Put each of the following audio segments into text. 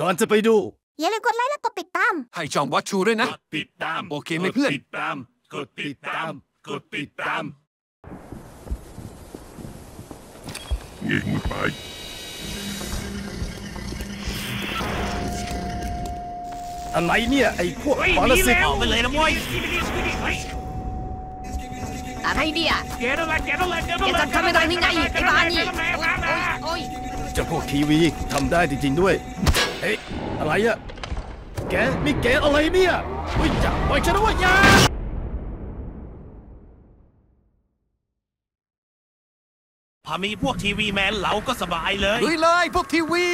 ก่อนจะไปดูอย่าลืมกดไลค์และกดติดตามให้ช่องวัดชูด้วยนะกดติดตามโอเคไหมเพื่อนกดติดตามกดติดตามเงียบมือไปอะไรเนี่ยไอ้พวกปรสิตออกไปเลยนะมวยอะไรเนี่ยแกจัดการไม่ได้นี่ไงไอ้บ้านี่จะพวกทีวีทำได้จริงๆด้วยเฮ้ยอะไรอะแกมีแกอะไรเนี่ยอุ้ยจับไว้ฉันด้วยยาพอมีพวกทีวีแมนเราก็สบายเลยลุยเลยพวกทีวี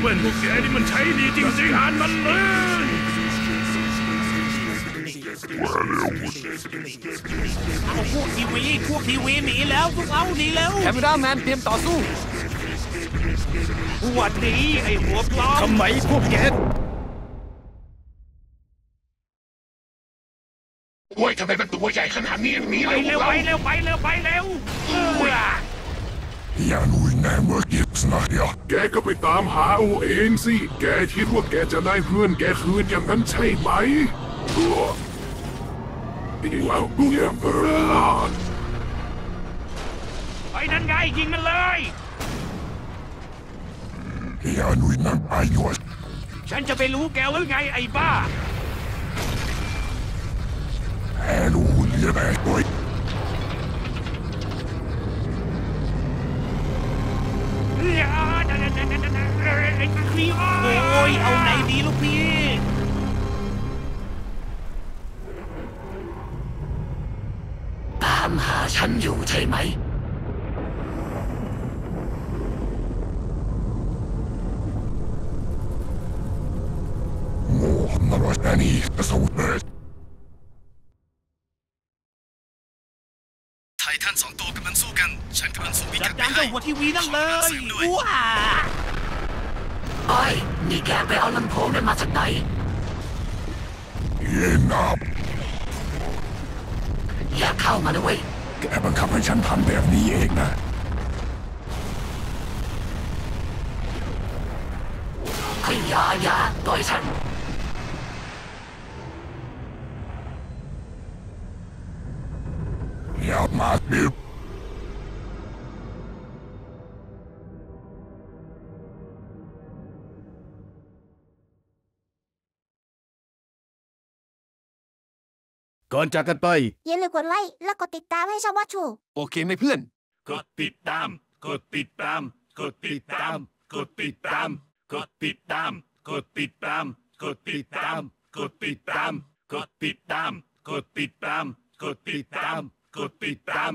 เว้นพวกแกนี่มันใช้ดีจริงๆหานมันเลยเอาพวกทีวีหนีแล้วพวกเอาหนีแล้วแคมเมร่าแมนเตรียมต่อสู้วันนี้ไอ้หัวปลอมทำไมพวกแกโว้ยทำไมเป็นตัวใหญ่ขนาดนี้หนีเร็วไปเร็วอย่าหนุ่ยแน่เมื่อกี้นะแกก็ไปตามหาเอาเองสิแกคิดว่าแกจะได้เพื่อนแกคืนอย่างนั้นใช่ไหมว้าวเยี่ยมเลยไอ้นั่นไงยิงมันเลยอย่าหนุ่ยนั่นอายุฉันจะไปรู้แกหรือไงไอ้บ้าแฮลูเยี่ยมเลยโอ้ยเอาไหนดีลูกพี่ตามหาฉันอยู่ใช่ไหมโอ้นรกนี่ประสูติไททันสองตัวกำลังสู้กันฉันกำลังสู้พิกัดไม่ได้หัวทีวีนั่นเลยว้าไอ้นี่แกไปเอาลำโพงนั้นมาจากไหนเย็นนับอย่าเข้ามาด้วยแกบังคับให้ฉันทำแบบนี้เองนะไอ้อย่าต่อยฉันอย่ามาดิบก่อนจากกันไปอย่าลืมกดไลค์และกดติดตามให้ช่องวัดชูโอเคไหมเพื่อนกดติดตามกดติดตาม